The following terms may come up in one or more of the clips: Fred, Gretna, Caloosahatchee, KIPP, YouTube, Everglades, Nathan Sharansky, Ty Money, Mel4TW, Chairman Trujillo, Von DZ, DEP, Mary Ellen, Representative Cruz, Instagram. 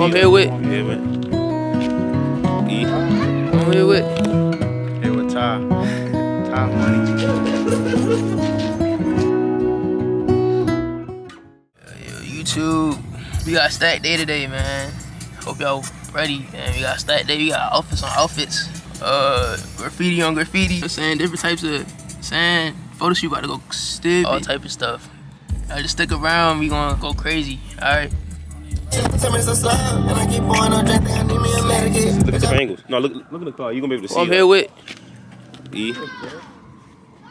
I'm here with. I'm here with. E. I'm here with. Here with Ty. Ty Money. Yo, YouTube. We got stack day today, man. Hope y'all ready, man. We got stack day. We got outfits on outfits. Graffiti on graffiti. You know, saying different types of sand. Photo shoot about to go stupid. All type of stuff. Alright, just stick around. We gonna go crazy. Alright. Look at the angles. No, look at the car. You gonna be able to see. I'm here with. E.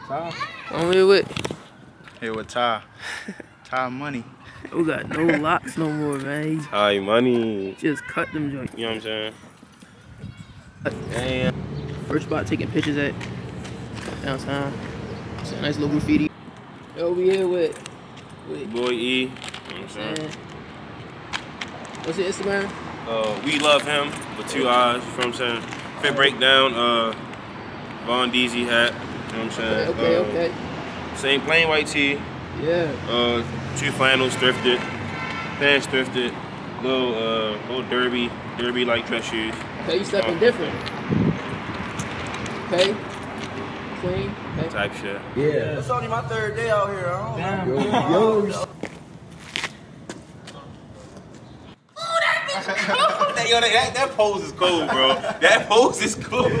Ty. I'm here with. Here with Ty. Ty Money. We got no locks no more, man. Ty Money. Just cut them joints. You know what I'm saying? Damn. First spot taking pictures at downtown. It's a nice little graffiti. Yo, we here with boy E. You know what I'm saying? What's your Instagram? We love him with 2 eyes, you know what I'm saying? Fit breakdown, Von DZ hat, you know what I'm saying? Okay, okay. Same plain white tee. Yeah. 2 flannels thrifted, pants thrifted, little derby like dress shoes. Okay, you stepping different. Okay. Clean. Okay. Type shit. Yeah. It's only my 3rd day out here, I don't know. Yo. Yo, that pose is cool, bro. That pose is cool. That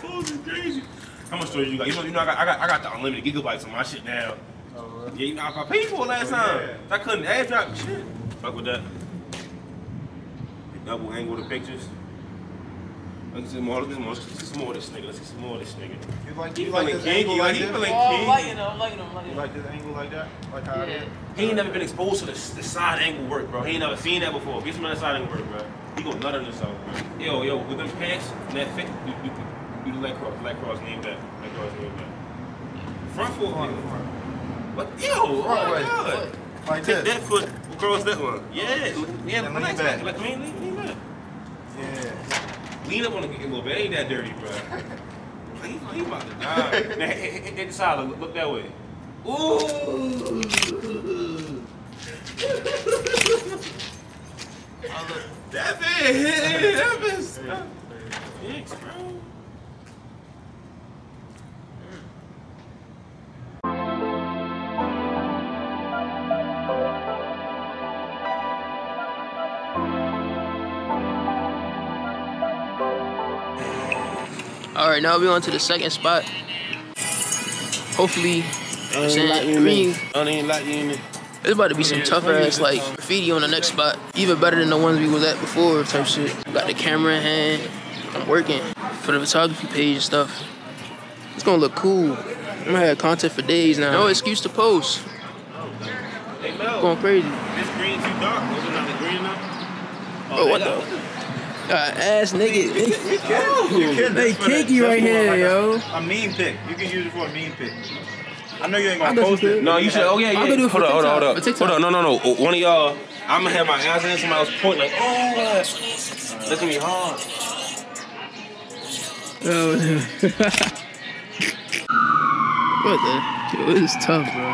pose is crazy. How much storage you got? You know I got the unlimited gigabytes on my shit now. Oh, really? Yeah, you know I paid for it last time. Yeah. I couldn't add drop shit. Fuck with that. Double angle the pictures. Let's see more. Let's see some more of this nigga. Let's see some more of this nigga. You like this angle like this? I'm liking him. You like this angle like that? Like how it is? He ain't never been exposed to the side angle work, bro. He ain't never seen that before. Get some of that side angle work, bro. He gonna nut on himself, bro. Yo, with them pants, that fit, do the leg cross, name that. Leg cross, name that. Front foot. What? Yo, oh my God. Like this. Take that foot across that one. Yeah. Yeah, like that. Like, lean back. Yeah. Lean up on the little bit. It ain't that dirty, bro. He about to die. Now, hit the side. Look that way. Ooh. That man hit. That man stuck. Thanks, bro. Alright, now we're on to the 2nd spot. Hopefully, it's about to be some tough ass like graffiti on the next spot. Even better than the ones we was at before type shit. Got the camera in hand. I'm working for the photography page and stuff. It's gonna look cool. I'm gonna have content for days now. No excuse to post. Hey, Mel, going crazy. This green too dark. Was it not the green enough? Oh, what the? Ass nigga. They kinky right here, like yo. A meme pic. You can use it for a meme pic. I know you ain't gonna post it. No, you should. Oh, yeah. Hold on. No. One of y'all, I'm gonna have my ass in somebody else's point, like, oh, that's gonna be hard. What the? Yo, this is tough, bro.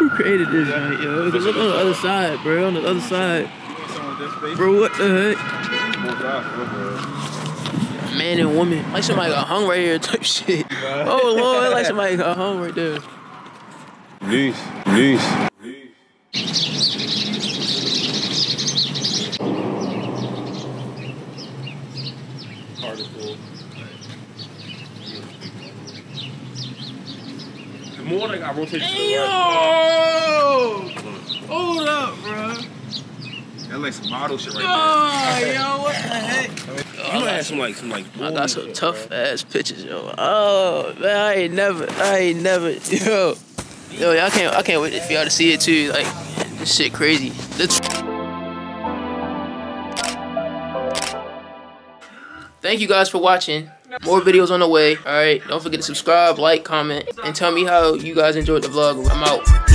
Who created this, right, yo? Look on the other side, bro. On the other side. Bro, what the heck? Man and woman. Like somebody got hung right here type shit. Oh Lord, like somebody got hung right there. Peace. The more I got rotated. Yo! Hold up, bro. That like some model shit right there. Yo, what the heck? You might have some like. I got some tough ass pictures, yo. Oh man, I ain't never, yo. Yo, I can't wait for y'all to see it too. Like, man, this shit crazy. Thank you guys for watching. More videos on the way. All right, don't forget to subscribe, like, comment, and tell me how you guys enjoyed the vlog. I'm out.